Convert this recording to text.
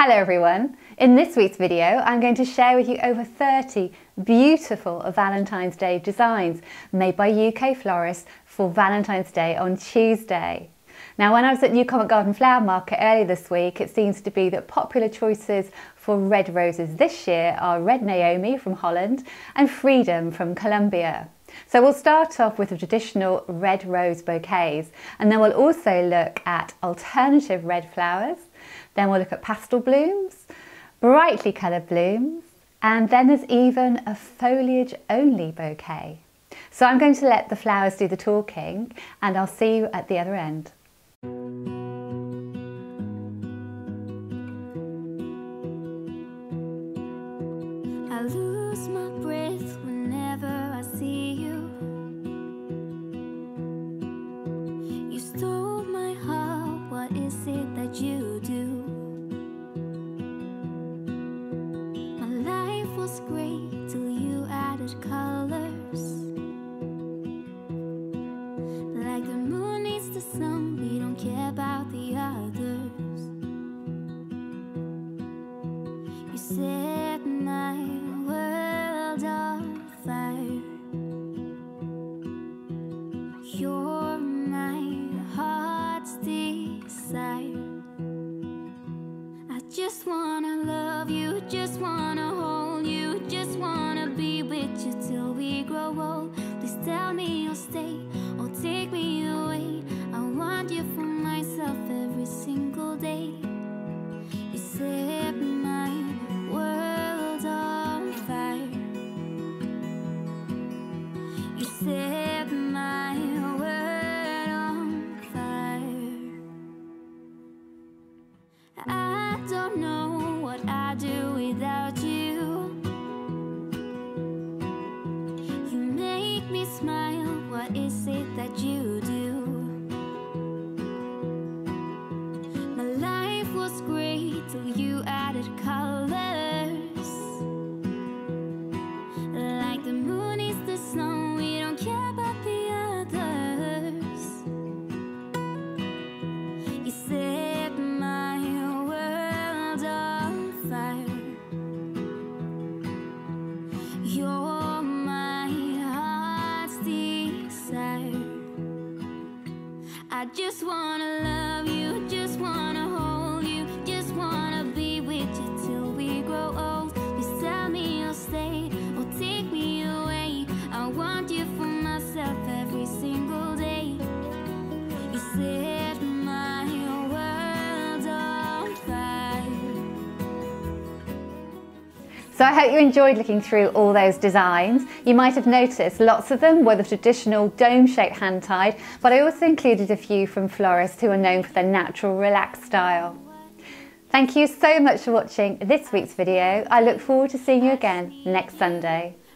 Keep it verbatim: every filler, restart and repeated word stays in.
Hello everyone! In this week's video I'm going to share with you over thirty beautiful Valentine's Day designs made by U K florists for Valentine's Day on Tuesday. Now when I was at New Covent Garden Flower Market earlier this week, it seems to be that popular choices for red roses this year are Red Naomi from Holland and Freedom from Colombia. So we'll start off with the traditional red rose bouquets, and then we'll also look at alternative red flowers. Then we'll look at pastel blooms, brightly coloured blooms, and then there's even a foliage only bouquet. So I'm going to let the flowers do the talking and I'll see you at the other end. I lose my breath whenever I see you. You stole my heart, what is it that you do? My life was great till you added colors. Like the moon needs the sun, we don't care about the others. You set my world on fire. You're my heart's desire. I just wanna love you, just wanna hold you, just wanna be with you till we grow old. Please tell me you'll stay or take me away. I want you for myself every single day. You set my world on fire. You set my world on fire. I don't know what I do without you. You make me smile, what is it that you do? My life was great till you added colors. Like the moon is the snow, we don't care about the others. You set my world on fire. You're my heart's desire. I just wanna love you, just wanna hold you, just wanna be with you till we grow old. Please tell me you'll stay or take me away. I want you for myself every single day. You set my world on fire. So I hope you enjoyed looking through all those designs. You might have noticed lots of them were the traditional dome-shaped hand-tied, but I also included a few from florists who are known for their natural relaxed style. Thank you so much for watching this week's video. I look forward to seeing you again next Sunday.